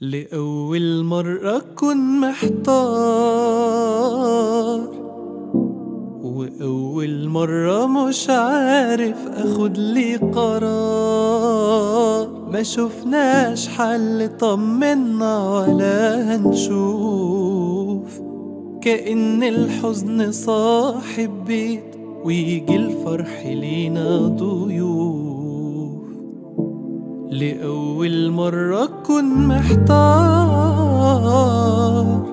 لأول مرة كن محتار، وأول مرة مش عارف أخد لي قرار. ما شفناش حل طمنا ولا هنشوف، كأن الحزن صاحب بيت ويجي الفرح لينا ضيوف. لأول مرة كن محتار،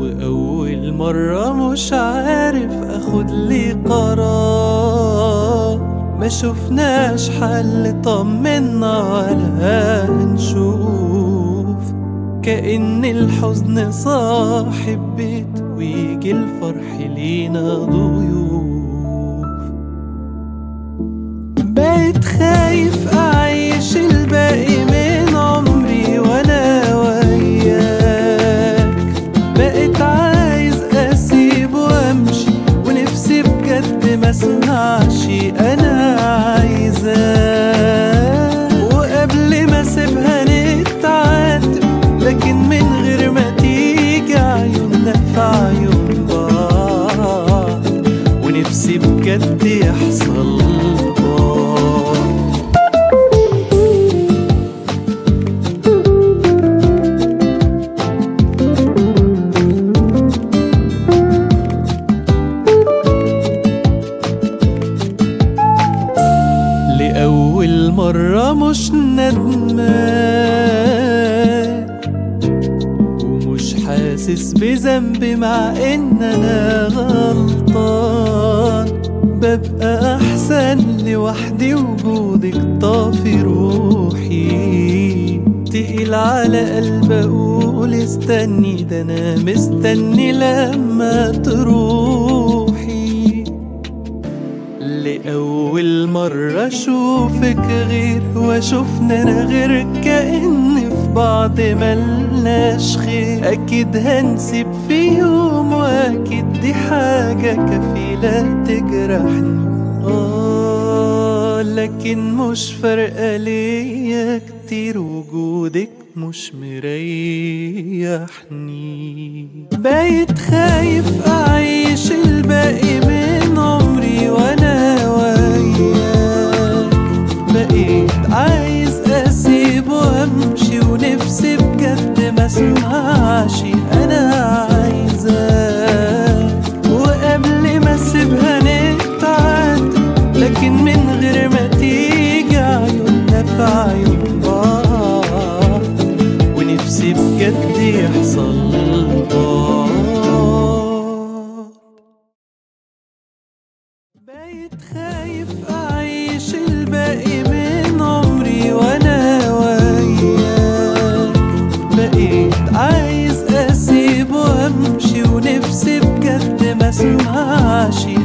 وأول مرة مش عارف أخد لي قرار. ما شفناش حل طمنا ولا هنشوف، كأن الحزن صاحب بيت ويجي الفرح لينا ضيوف. بقيت خايف عايش الباقي من عمري وانا وياك، بقيت عايز اسيب وامشي، ونفسي بجد ما اسمعش انا عايزاك. وقبل ما اسيبها نتعاتب، لكن من غير ما تيجي عيوننا في عيون بعض، ونفسي بجد يحصل. لأول مرة مش ندمان، ومش حاسس بذنب مع ان انا غلطان. ببقى احسن لوحدي، وجودك طافي روحي، تقيل على قلبي اقول استني، ده انا مستني لما تروح. لأول مرة أشوفك غير، وأشوفنا أنا غير، كأن في بعض ملناش خير. أكيد هنسيب في يوم، وأكيد دي حاجة كفيلة تجرحني، لكن مش فارقة ليا كتير، وجودك مش مريحني. بقيت خايف أعيش الباقي من عمري وأنا وياك، بقيت عايز أسيب وأمشي، ونفسي بجد ما اسمعش أنا عايزاك. وقبل ما اسيبها نتعاتب، لكن من غير ما تيجي عيوننا في عيون بعض، ونفسي بجد يحصل بعض. بقيت خايف أعيش الباقي من عمري وأنا وياك، بقيت عايز أسيب وأمشي، ونفسي بجد ما اسمعش